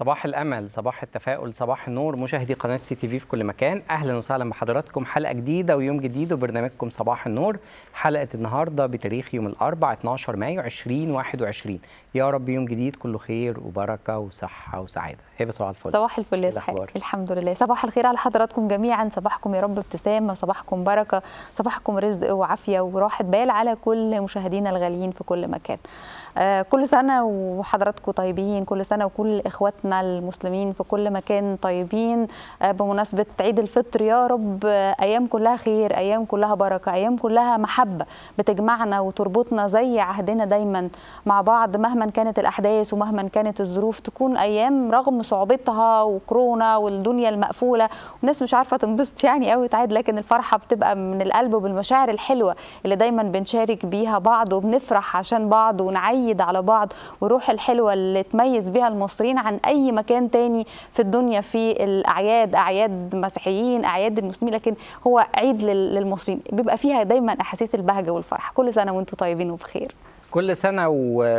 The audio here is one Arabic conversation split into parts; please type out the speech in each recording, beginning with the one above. صباح الأمل، صباح التفاؤل، صباح النور، مشاهدي قناة CTV في كل مكان، أهلا وسهلا بحضراتكم. حلقة جديدة ويوم جديد وبرنامجكم صباح النور. حلقة النهاردة بتاريخ يوم الأربعاء 12 مايو 2021. يا رب يوم جديد كله خير وبركة وصحة وسعادة. هبه صباح الفل. صباح الفل يا إسحاق، الحمد لله. صباح الخير على حضراتكم جميعا، صباحكم يا رب ابتسامة، صباحكم بركة، صباحكم رزق وعافية وراحة بال على كل مشاهدينا الغاليين في كل مكان. كل سنة وحضراتكم طيبين، كل سنة وكل إخواتنا المسلمين في كل مكان طيبين. بمناسبة عيد الفطر، يا رب أيام كلها خير، أيام كلها بركة، أيام كلها محبة بتجمعنا وتربطنا زي عهدنا دايما مع بعض، مهما كانت الأحداث ومهما كانت الظروف. تكون أيام رغم صعوبتها وكورونا والدنيا المقفولة والناس مش عارفة تنبسط يعني قوي تعيد، لكن الفرحة بتبقى من القلب وبالمشاعر الحلوة اللي دايما بنشارك بيها بعض وبنفرح عشان بعض ونعيد على بعض، والروح الحلوة اللي تميز بيها المصريين عن أي مكان تاني في الدنيا في الأعياد، أعياد مسيحيين، أعياد المسلمين، لكن هو عيد للمصريين بيبقى فيها دايما أحاسيس البهجة والفرح. كل سنة وانتم طيبين وبخير. كل سنة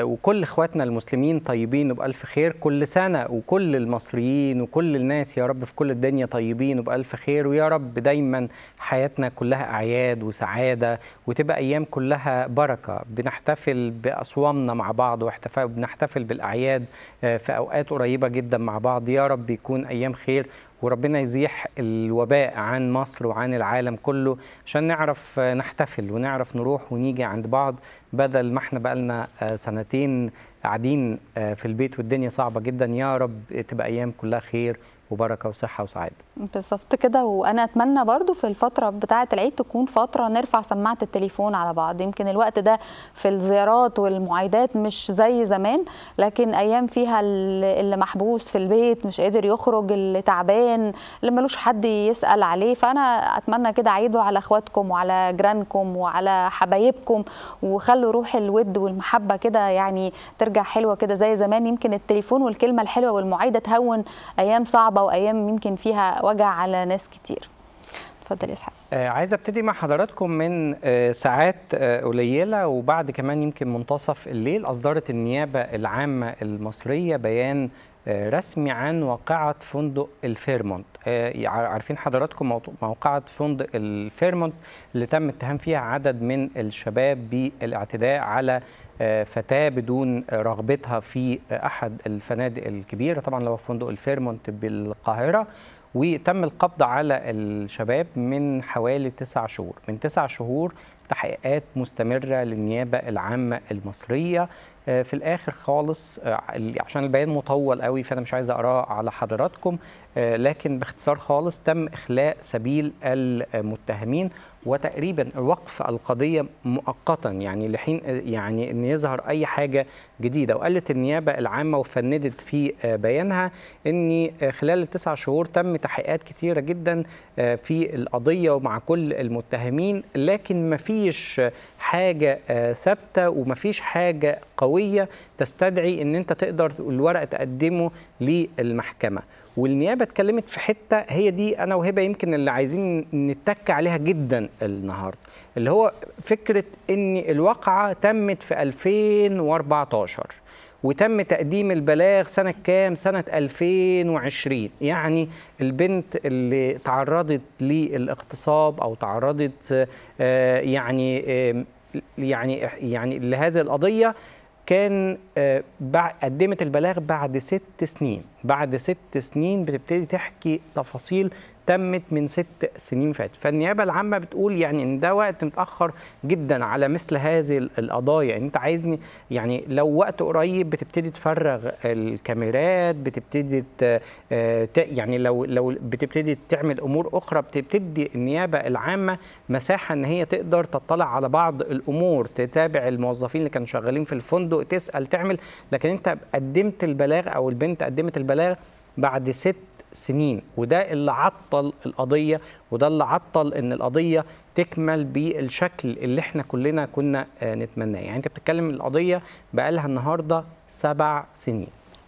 وكل إخواتنا المسلمين طيبين وبألف خير، كل سنة وكل المصريين وكل الناس يا رب في كل الدنيا طيبين وبألف خير، ويا رب دايما حياتنا كلها أعياد وسعادة وتبقى أيام كلها بركة. بنحتفل بأصوامنا مع بعض وبنحتفل بالأعياد في أوقات قريبة جدا مع بعض. يا رب يكون أيام خير وربنا يزيح الوباء عن مصر وعن العالم كله، عشان نعرف نحتفل ونعرف نروح ونيجي عند بعض، بدل ما احنا بقالنا سنتين قاعدين في البيت والدنيا صعبة جدا. يا رب تبقى أيام كلها خير وبركة وصحة وسعادة. بالظبط كده. وأنا أتمنى برضو في الفترة بتاعة العيد تكون فترة نرفع سماعة التليفون على بعض. يمكن الوقت ده في الزيارات والمعايدات مش زي زمان، لكن أيام فيها اللي محبوس في البيت مش قادر يخرج، اللي تعبان، اللي ملوش حد يسأل عليه. فأنا أتمنى كده عيدوا على أخواتكم وعلى جيرانكم وعلى حبايبكم، وخلوا روح الود والمحبة كده يعني ترجع حلوة كده زي زمان. يمكن التليفون والكلمة الحلوة والمعايدة تهون أيام صعبة وأيام يمكن فيها وجع على ناس كتير. اتفضل يا إسحاق. عايز ابتدي مع حضراتكم من ساعات قليلة وبعد كمان يمكن منتصف الليل، أصدرت النيابة العامة المصرية بيان رسمي عن واقعة فندق الفيرمونت. عارفين حضراتكم موقعة فندق الفيرمونت اللي تم اتهام فيها عدد من الشباب بالاعتداء على فتاة بدون رغبتها في أحد الفنادق الكبيرة، طبعا لو فندق الفيرمونت بالقاهرة. وتم القبض على الشباب من حوالي 9 شهور، من 9 شهور تحقيقات مستمرة للنيابة العامة المصرية. في الآخر خالص، عشان البيان مطول قوي فأنا مش عايز أقراه على حضراتكم، لكن باختصار خالص تم إخلاء سبيل المتهمين وتقريبا وقف القضية مؤقتا، يعني لحين يعني أن يظهر أي حاجة جديدة. وقالت النيابة العامة وفندت في بيانها أن خلال ال9 شهور تم تحقيقات كثيرة جدا في القضية ومع كل المتهمين، لكن ما فيش حاجة ثابتة وما فيش حاجة قوية تستدعي أن أنت تقدر الورق تقدمه للمحكمة. والنيابه اتكلمت في حته هي دي انا وهبه يمكن اللي عايزين نتك عليها جدا النهارده، اللي هو فكره ان الواقعه تمت في 2014 وتم تقديم البلاغ سنه كام؟ سنه 2020. يعني البنت اللي تعرضت للاغتصاب او تعرضت يعني لهذه القضيه كان قدمت البلاغ بعد 6 سنين، بعد 6 سنين بتبتدي تحكي تفاصيل تمت من 6 سنين فاتت. فالنيابة العامة بتقول يعني ان ده وقت متأخر جدا على مثل هذه القضايا. انت عايزني يعني لو وقت قريب بتبتدي تفرغ الكاميرات، بتبتدي يعني لو بتبتدي تعمل امور اخرى، بتبتدي النيابة العامة مساحة ان هي تقدر تطلع على بعض الامور، تتابع الموظفين اللي كانوا شغالين في الفندق، تسأل، تعمل. لكن انت قدمت البلاغ او البنت قدمت البلاغ بعد 6 سنين، وده اللي عطل القضية وده اللي عطل ان القضية تكمل بالشكل اللي احنا كلنا كنا نتمناه. يعني انت بتتكلم القضية بقالها النهاردة 7 سنين.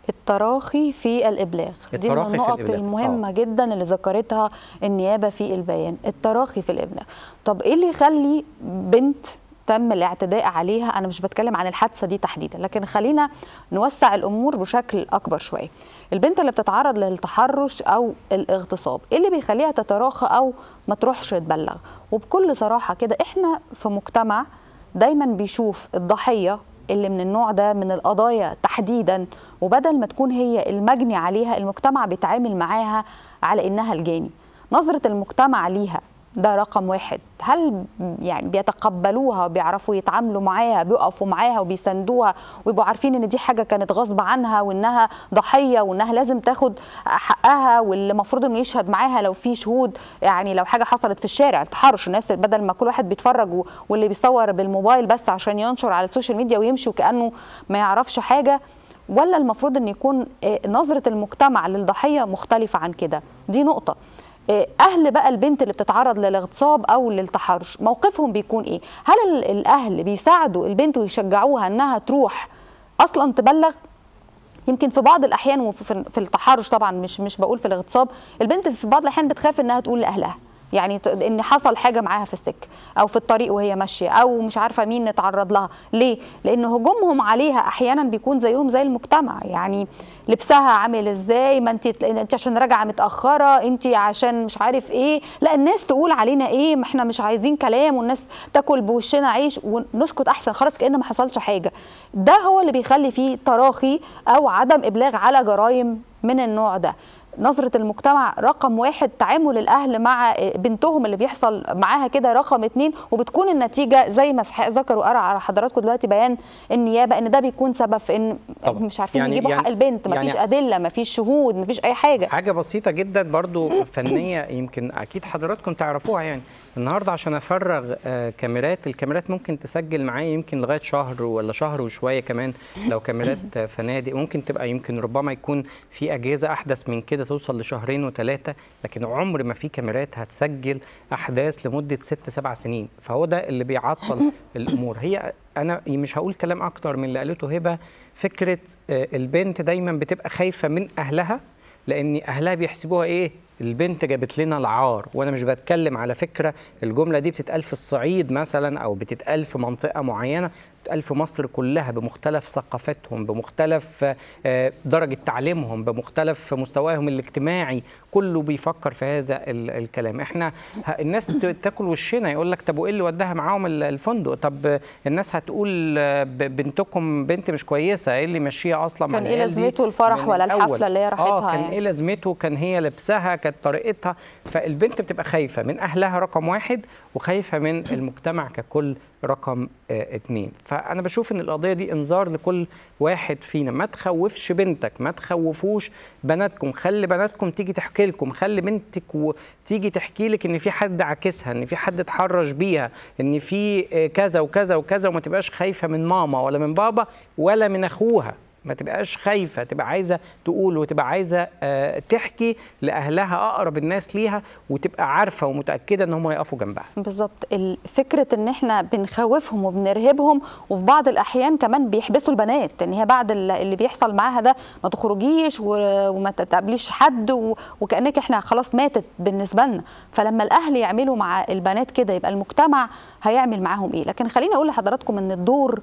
التراخي في الإبلاغ، دي من النقط المهمة جدا اللي ذكرتها النيابة في البيان، التراخي في الإبلاغ. طب ايه اللي يخلي بنت تم الاعتداء عليها. أنا مش بتكلم عن الحادثة دي تحديدا، لكن خلينا نوسع الأمور بشكل أكبر شوية. البنت اللي بتتعرض للتحرش أو الاغتصاب، إيه اللي بيخليها تتراخى أو ما تروحش تبلغ؟ وبكل صراحة كده إحنا في مجتمع دايما بيشوف الضحية اللي من النوع ده من القضايا تحديدا، وبدل ما تكون هي المجني عليها المجتمع بيتعامل معاها على إنها الجاني. نظرة المجتمع ليها ده رقم واحد، هل يعني بيتقبلوها وبيعرفوا يتعاملوا معاها، بيقفوا معاها وبيساندوها ويبقوا عارفين ان دي حاجه كانت غصب عنها وانها ضحيه وانها لازم تاخد حقها، واللي المفروض انه يشهد معاها لو في شهود، يعني لو حاجه حصلت في الشارع التحرش الناس بدل ما كل واحد بيتفرج واللي بيصور بالموبايل بس عشان ينشر على السوشيال ميديا ويمشي وكانه ما يعرفش حاجه، ولا المفروض ان يكون نظره المجتمع للضحيه مختلفه عن كده؟ دي نقطه. أهل بقى البنت اللي بتتعرض للاغتصاب أو للتحرش موقفهم بيكون إيه؟ هل الأهل بيساعدوا البنت ويشجعوها أنها تروح أصلا تبلغ؟ يمكن في بعض الأحيان وفي التحرش طبعا، مش بقول في الاغتصاب، البنت في بعض الأحيان بتخاف أنها تقول لأهلها، يعني ان حصل حاجه معاها في السكه او في الطريق وهي ماشيه او مش عارفه مين نتعرض لها. ليه؟ لان هجومهم عليها احيانا بيكون زيهم زي المجتمع، يعني لبسها عامل ازاي، ما انت عشان راجعه متاخره، انت عشان مش عارف ايه، لا الناس تقول علينا ايه، ما احنا مش عايزين كلام والناس تاكل بوشنا عيش ونسكت احسن، خلاص كأن ما حصلش حاجه. ده هو اللي بيخلي فيه تراخي او عدم ابلاغ على جرائم من النوع ده. نظرة المجتمع رقم واحد، تعامل الأهل مع بنتهم اللي بيحصل معاها كده رقم اتنين، وبتكون النتيجة زي ما إسحاق ذكر وقرأ على حضراتكم دلوقتي بيان النيابة إن ده بيكون سبب في إن مش عارفين يجيبوا حق البنت، مفيش أدلة، مفيش شهود، مفيش أي حاجة. حاجة بسيطة جدا برضو فنية يمكن أكيد حضراتكم تعرفوها، يعني النهاردة عشان أفرغ كاميرات، الكاميرات ممكن تسجل معايا يمكن لغاية شهر ولا شهر وشوية كمان، لو كاميرات فنادق ممكن تبقى يمكن ربما يكون في أجهزة أحدث من كده توصل لشهرين وثلاثة، لكن عمر ما في كاميرات هتسجل أحداث لمدة 6-7 سنين، فهو ده اللي بيعطل الأمور. هي أنا مش هقول كلام أكتر من اللي قالته هبه، فكرة البنت دايما بتبقى خايفة من أهلها، لأن أهلها بيحسبوها إيه؟ البنت جابت لنا العار. وانا مش بتكلم على فكره الجمله دي بتتقال في الصعيد مثلا او بتتقال في منطقه معينه، بتتقال في مصر كلها بمختلف ثقافتهم، بمختلف درجه تعليمهم، بمختلف مستواهم الاجتماعي، كله بيفكر في هذا الكلام. احنا الناس تاكل وشنا، يقول لك طب وايه اللي وداها معاهم الفندق؟ طب الناس هتقول بنتكم بنت مش كويسه، ايه اللي ماشيه اصلا؟ كان ايه لازمته الفرح ولا الحفله اللي هي راحتها؟ كان يعني ايه لازمته؟ كان هي لبسها، كانت طريقتها. فالبنت بتبقى خايفة من أهلها رقم واحد، وخايفة من المجتمع ككل رقم 2. فأنا بشوف إن القضية دي إنذار لكل واحد فينا، ما تخوفش بنتك، ما تخوفوش بناتكم، خلي بناتكم تيجي تحكي لكم، خلي بنتك وتيجي تحكي لك إن في حد عاكسها، إن في حد اتحرش بيها، إن في كذا وكذا وكذا، وما تبقاش خايفة من ماما ولا من بابا ولا من أخوها. ما تبقاش خايفة، تبقى عايزة تقول وتبقى عايزة تحكي لأهلها، أقرب الناس ليها، وتبقى عارفة ومتأكدة إن هم هيقفوا جنبها. بالظبط، فكرة إن إحنا بنخوفهم وبنرهبهم، وفي بعض الأحيان كمان بيحبسوا البنات، إن هي بعد اللي بيحصل معاها ده ما تخرجيش وما تقابليش حد، وكأنك إحنا خلاص ماتت بالنسبة لنا. فلما الأهل يعملوا مع البنات كده يبقى المجتمع هيعمل معاهم إيه؟ لكن خليني أقول لحضراتكم إن الدور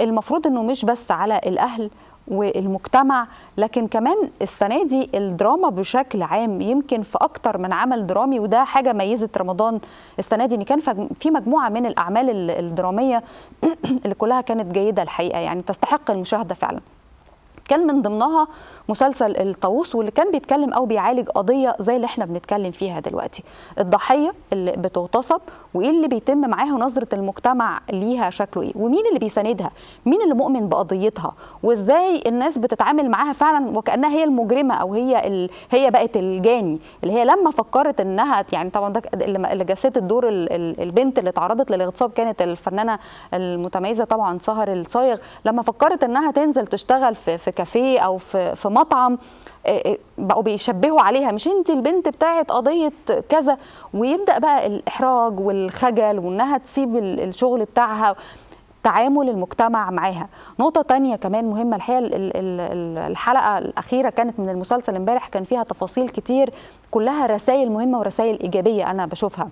المفروض إنه مش بس على الأهل والمجتمع، لكن كمان السنة دي الدراما بشكل عام يمكن في أكتر من عمل درامي، وده حاجة ميزت رمضان السنة دي إن كان في مجموعة من الأعمال الدرامية اللي كلها كانت جيدة الحقيقة، يعني تستحق المشاهدة فعلا. كان من ضمنها مسلسل الطاووس، واللي كان بيتكلم او بيعالج قضيه زي اللي احنا بنتكلم فيها دلوقتي، الضحيه اللي بتغتصب وايه اللي بيتم معاها، نظره المجتمع ليها شكله ايه، ومين اللي بيساندها، مين اللي مؤمن بقضيتها، وازاي الناس بتتعامل معاها فعلا وكانها هي المجرمه او هي بقت الجاني، اللي هي لما فكرت انها، يعني طبعا ده اللي جسدت الدور البنت اللي اتعرضت للاغتصاب كانت الفنانه المتميزه طبعا سهر الصايغ، لما فكرت انها تنزل تشتغل في كافيه او في مطعم بقوا بيشبهوا عليها، مش انت البنت بتاعت قضيه كذا، ويبدا بقى الاحراج والخجل وانها تسيب الشغل بتاعها، تعامل المجتمع معاها. نقطه تانية كمان مهمه الحقيقه، الحلقه الاخيره كانت من المسلسل امبارح كان فيها تفاصيل كتير كلها رسائل مهمه ورسائل ايجابيه انا بشوفها،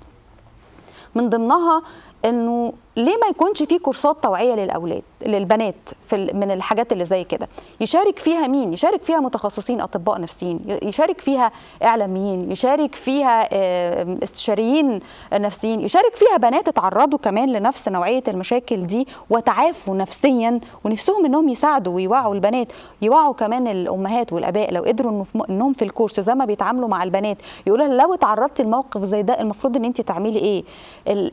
من ضمنها انه ليه ما يكونش في كورسات توعيه للاولاد للبنات من الحاجات اللي زي كده؟ يشارك فيها مين؟ يشارك فيها متخصصين اطباء نفسيين، يشارك فيها اعلاميين، يشارك فيها استشاريين نفسيين، يشارك فيها بنات اتعرضوا كمان لنفس نوعيه المشاكل دي وتعافوا نفسيا ونفسهم انهم يساعدوا ويوعوا البنات، يوعوا كمان الامهات والاباء لو قدروا انهم في الكورس زي ما بيتعاملوا مع البنات يقولوا لها لو اتعرضتي لموقف زي ده المفروض ان انت تعملي ايه؟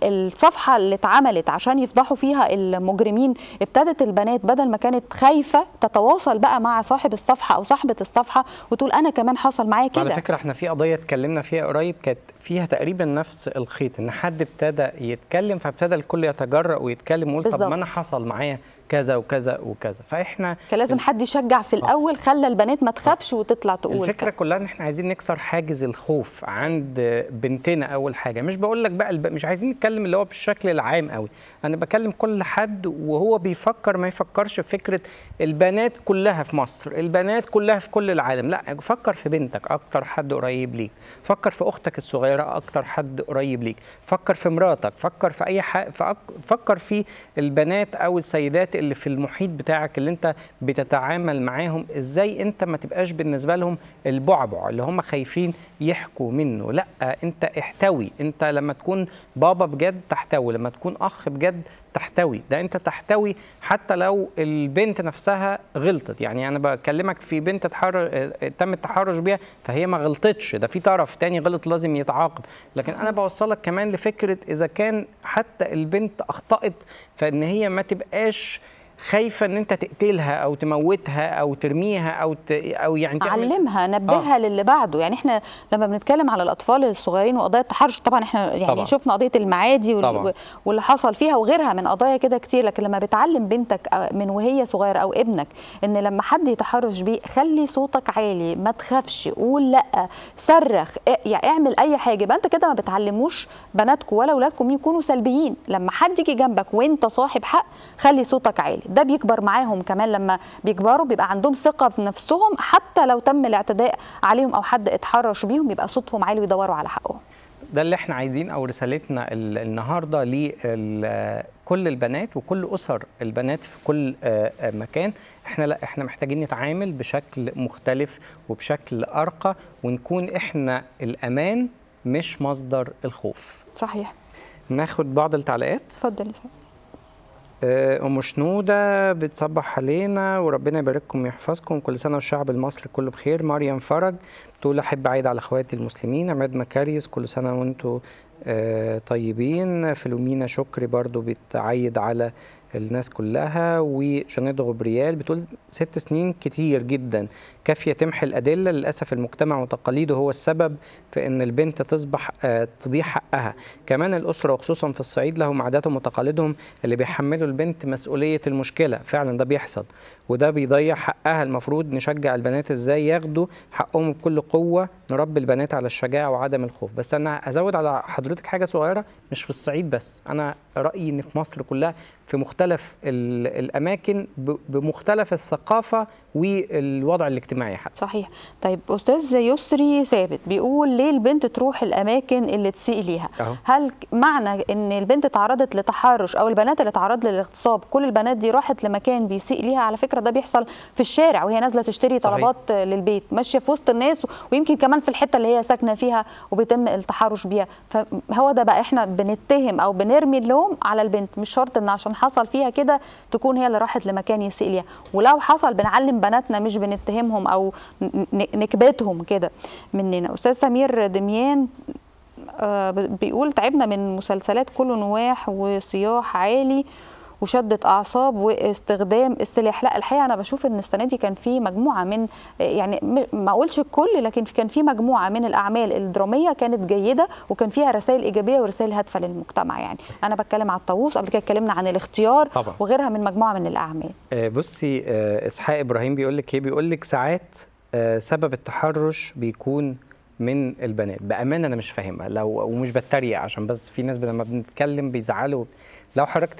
الصفحه اللي اتعملت عشان يفضحوا فيها المجرمين ابتدت البنات بدل ما كانت خايفه تتواصل بقى مع صاحب الصفحه او صاحبه الصفحه وتقول انا كمان حصل معايا كده. على فكره احنا في قضيه اتكلمنا فيها قريب كانت فيها تقريبا نفس الخيط، ان حد ابتدى يتكلم فابتدى الكل يتجرأ ويتكلم ويقول طب ما انا حصل معايا كذا وكذا وكذا، فاحنا كان لازم حد يشجع في الاول خلى البنات ما تخافش وتطلع تقول. الفكره كلها ان احنا عايزين نكسر حاجز الخوف عند بنتنا اول حاجه، مش بقول لك بقى مش عايزين نتكلم اللي هو بالشكل العام قوي، انا بكلم كل حد وهو بيفكر ما يفكرش في فكره البنات كلها في مصر، البنات كلها في كل العالم، لا فكر في بنتك اكتر حد قريب ليك، فكر في اختك الصغيره اكتر حد قريب ليك، فكر في مراتك، فكر في اي حاجه، فكر في البنات او السيدات اللي في المحيط بتاعك اللي انت بتتعامل معاهم، ازاي انت ما تبقاش بالنسبه لهم البعبع اللي هم خايفين يحكوا منه، لا انت احتوي، انت لما تكون بابا بجد تحتوي، لما تكون اخ بجد تحتوي، ده انت تحتوي حتى لو البنت نفسها غلطت، يعني انا بكلمك في بنت تم التحرش بيها فهي ما غلطتش، ده في طرف تاني غلط لازم يتعاقب، لكن انا بوصلك كمان لفكره اذا كان حتى البنت اخطأت فان هي ما تبقاش خايفه ان انت تقتلها او تموتها او ترميها او يعني علمها نبهها للي بعده. يعني احنا لما بنتكلم على الاطفال الصغيرين وقضايا التحرش طبعا احنا يعني طبعا شفنا قضيه المعادي واللي حصل فيها وغيرها من قضايا كده كتير، لكن لما بتعلم بنتك من وهي صغيره او ابنك ان لما حد يتحرش بيه خلي صوتك عالي، ما تخافش، قول لا، صرخ، يعني اعمل اي حاجه، يبقى انت كده ما بتعلموش بناتكم ولا اولادكم يكونوا سلبيين. لما حد يجي جنبك وانت صاحب حق خلي صوتك عالي، ده بيكبر معاهم كمان، لما بيكبروا بيبقى عندهم ثقة في نفسهم حتى لو تم الاعتداء عليهم أو حد اتحرش بيهم يبقى صوتهم عالي ويدوروا على حقهم. ده اللي احنا عايزين أو رسالتنا النهاردة لكل البنات وكل أسر البنات في كل مكان، احنا محتاجين نتعامل بشكل مختلف وبشكل أرقى ونكون احنا الأمان مش مصدر الخوف. صحيح. ناخد بعض التعليقات. اتفضل. أم شنودة بتصبح علينا وربنا يبارككم ويحفظكم، كل سنة والشعب المصري كله بخير. مريم فرج بتقول أحب أعيد على إخواتي المسلمين. عماد مكاريس كل سنة وأنتم طيبين. فلومينا شكري برضو بتعيد على الناس كلها. وجنيد غبريال بتقول 6 سنين كتير جدا كافية تمحي الأدلة، للأسف المجتمع وتقاليده هو السبب في أن البنت تصبح تضيع حقها. كمان الأسرة وخصوصا في الصعيد لهم عاداتهم وتقاليدهم اللي بيحملوا البنت مسؤولية المشكلة، فعلا ده بيحصل وده بيضيع حقها. المفروض نشجع البنات إزاي ياخدوا حقهم بكل قوة، نربي البنات على الشجاعة وعدم الخوف. بس أنا أزود على حضرتك حاجة صغيرة، مش في الصعيد بس، أنا رأيي إن في مصر كلها في مختلف الأماكن بمختلف الثقافة والوضع الاجتماعي حتى. صحيح. طيب أستاذ يسري ثابت بيقول ليه البنت تروح الأماكن اللي تسيء ليها؟ هل معنى إن البنت تعرضت لتحرش أو البنات اللي تعرضت للاغتصاب كل البنات دي راحت لمكان بيسيء ليها؟ على فكرة ده بيحصل في الشارع وهي نازلة تشتري طلبات للبيت، ماشية في وسط الناس ويمكن كمان في الحتة اللي هي ساكنة فيها وبيتم التحرش بيها. فهو ده بقى احنا بنتهم أو بنرمي اللوم على البنت، مش شرط إن عشان حصل فيها كده تكون هي اللي راحت لمكان يسيء ليها، ولو حصل بنعلم بناتنا مش بنتهمهم او نكبتهم كده مننا. استاذ سمير دميان بيقول تعبنا من مسلسلات كله نواح وصياح عالي وشدة أعصاب واستخدام السلاح. لا الحقيقة أنا بشوف إن السنة دي كان في مجموعة من يعني ما أقولش الكل، لكن كان في مجموعة من الأعمال الدرامية كانت جيدة وكان فيها رسائل إيجابية ورسائل هادفة للمجتمع. يعني أنا بتكلم على الطاووس، قبل كده اتكلمنا عن الاختيار طبعا وغيرها من مجموعة من الأعمال. بصي إسحاق إبراهيم بيقول لك إيه؟ بيقول لك ساعات سبب التحرش بيكون من البنات. بأمانة أنا مش فاهمها ومش بتريق عشان بس في ناس لما بنتكلم بيزعلوا. لو حضرتك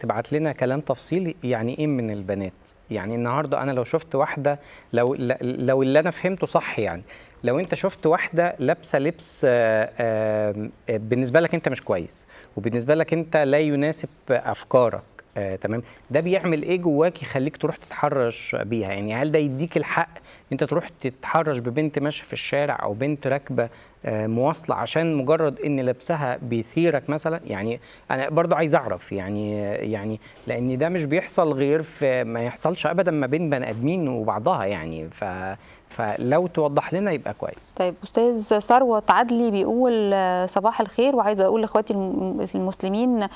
تبعت لنا كلام تفصيلي يعني ايه من البنات؟ يعني النهارده انا لو شفت واحده، لو اللي انا فهمته صح، يعني لو انت شفت واحده لابسه لبس بالنسبه لك انت مش كويس وبالنسبه لك انت لا يناسب افكارك، تمام، ده بيعمل ايه جواك يخليك تروح تتحرش بيها؟ يعني هل ده يديك الحق انت تروح تتحرش ببنت ماشيه في الشارع او بنت راكبه مواصله عشان مجرد ان لبسها بيثيرك مثلا؟ يعني انا برضو عايز اعرف يعني لان ده مش بيحصل غير في، ما يحصلش ابدا ما بين بني ادمين وبعضها يعني، فلو توضح لنا يبقى كويس. طيب استاذ ثروت عدلي بيقول صباح الخير، وعايزه اقول لاخواتي المسلمين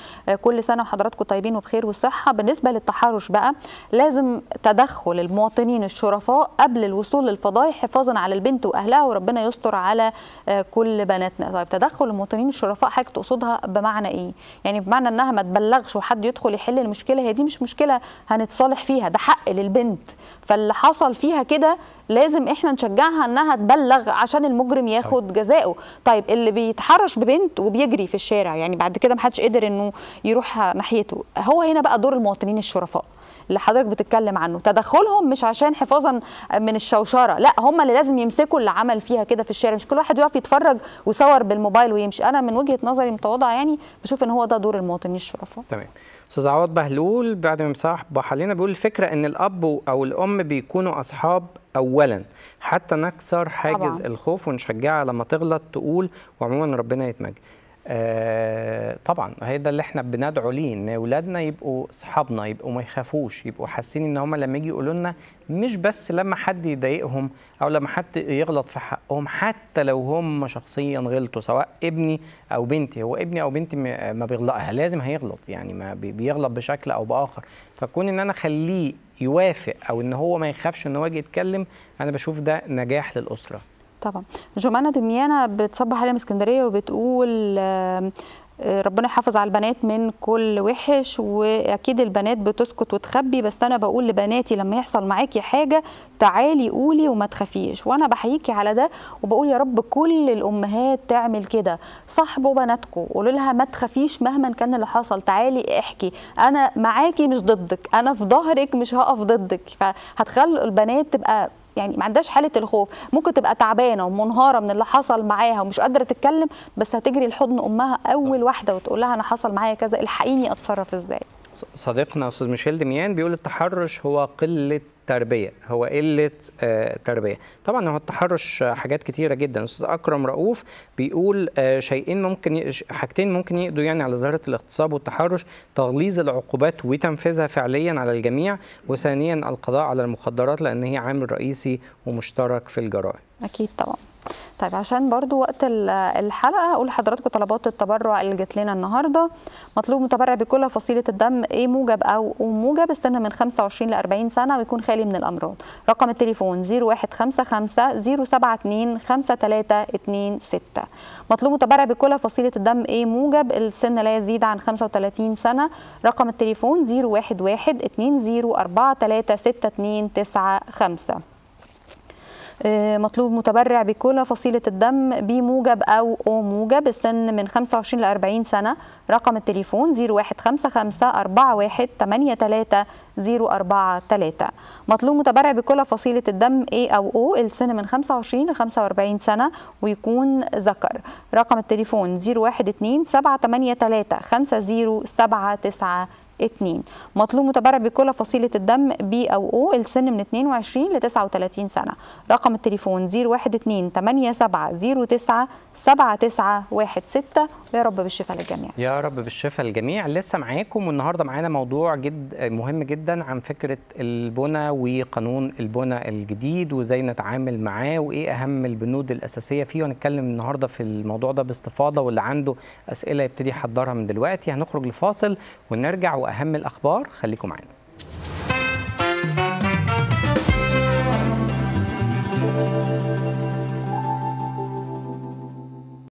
كل سنه وحضراتكم طيبين وبخير والصحه. بالنسبه للتحرش بقى لازم تدخل المواطنين الشرفاء قبل الوصول للفضايح حفاظا على البنت واهلها، وربنا يستر على كل بناتنا. طيب تدخل المواطنين الشرفاء حضرتك تقصدها بمعنى ايه؟ يعني بمعنى انها ما تبلغش وحد يدخل يحل المشكله، هي دي مش مشكله هنتصالح فيها، ده حق للبنت، فاللي حصل فيها كده لازم احنا نشجعها انها تبلغ عشان المجرم ياخد جزائه. طيب اللي بيتحرش ببنت وبيجري في الشارع يعني بعد كده محدش قدر انه يروح ناحيته، هو هنا بقى دور المواطنين الشرفاء اللي حضرتك بتتكلم عنه، تدخلهم مش عشان حفاظا من الشوشره، لا هم اللي لازم يمسكوا اللي عمل فيها كده في الشارع، مش كل واحد يقف يتفرج ويصور بالموبايل ويمشي. انا من وجهه نظري المتواضعه يعني بشوف ان هو ده دور المواطنين الشرفاء. تمام. استاذ عواد بهلول بعد ما مصاحبه لنا بيقول الفكره ان الاب او الام بيكونوا اصحاب اولا حتى نكسر حاجز طبعا. الخوف ونشجعها لما تغلط تقول، وعموما ربنا يتمجد. طبعا هي ده اللي احنا بندعو ليه، ان اولادنا يبقوا اصحابنا، يبقوا ما يخافوش، يبقوا حاسين ان هم لما يجي يقولوا لنا مش بس لما حد يضايقهم او لما حد يغلط في حقهم، حتى لو هم شخصيا غلطوا، سواء ابني او بنتي. هو ابني او بنتي ما بيغلطها، لازم هيغلط يعني، ما بيغلط بشكل او باخر، فكون ان انا اخليه يوافق او ان هو ما يخافش ان هو يجي يتكلم، انا بشوف ده نجاح للاسره. طبعا. جمانة دميانة بتصبح على اسكندريه وبتقول ربنا يحافظ على البنات من كل وحش، واكيد البنات بتسكت وتخبي، بس انا بقول لبناتي لما يحصل معاكي حاجه تعالي قولي وما تخافيش، وانا بحييكي على ده وبقول يا رب كل الامهات تعمل كده. صاحبوا بناتكم قولوا لها ما تخافيش مهما كان اللي حصل، تعالي احكي، انا معاكي مش ضدك، انا في ظهرك مش هقف ضدك. فهتخلوا البنات تبقى يعني ما عندهاش حاله الخوف، ممكن تبقى تعبانه ومنهاره من اللي حصل معاها ومش قادره تتكلم، بس هتجري لحضن امها اول واحده وتقول لها انا حصل معايا كذا، الحقيني اتصرف ازاي. صديقنا استاذ ميشيل دميان بيقول التحرش هو قله تربيه، هو قله تربيه. طبعا هو التحرش حاجات كتيره جدا. استاذ اكرم رؤوف بيقول حاجتين ممكن يقضوا يعني على ظاهره الاغتصاب والتحرش، تغليظ العقوبات وتنفيذها فعليا على الجميع، وثانيا القضاء على المخدرات لان هي عامل رئيسي ومشترك في الجرائم. اكيد طبعا. طيب عشان برضو وقت الحلقه اقول لحضراتكم طلبات التبرع اللي جت لنا النهارده. مطلوب متبرع بكل فصيله الدم ايه موجب او موجب، السن من 25 ل 40 سنه ويكون خالي من الامراض. رقم التليفون 0155 072 5326. مطلوب متبرع بكل فصيله الدم ايه موجب، السن لا يزيد عن 35 سنه. رقم التليفون 011 20 436 295. مطلوب متبرع بكل فصيلة الدم بي موجب أو موجب، السن من 25 ل 40 سنة. رقم التليفون 0155 41 83 043. مطلوب متبرع بكل فصيلة الدم A أو O، السن من 25 ل 45 سنة ويكون ذكر. رقم التليفون 012 783 50792. مطلوب متبرع بكل فصيلة الدم بي أو أو، السن من 22 ل 39 سنة. رقم التليفون 012 87 09 7916. ويا رب بالشفاء للجميع. يا رب بالشفاء للجميع. لسه معاكم، والنهارده معانا موضوع مهم جدا عن فكرة البنى وقانون البنى الجديد وازاي نتعامل معاه وايه أهم البنود الأساسية فيه، وهنتكلم النهارده في الموضوع ده باستفاضة، واللي عنده أسئلة يبتدي يحضرها من دلوقتي. هنخرج لفاصل ونرجع وأهم الأخبار، خليكم معانا.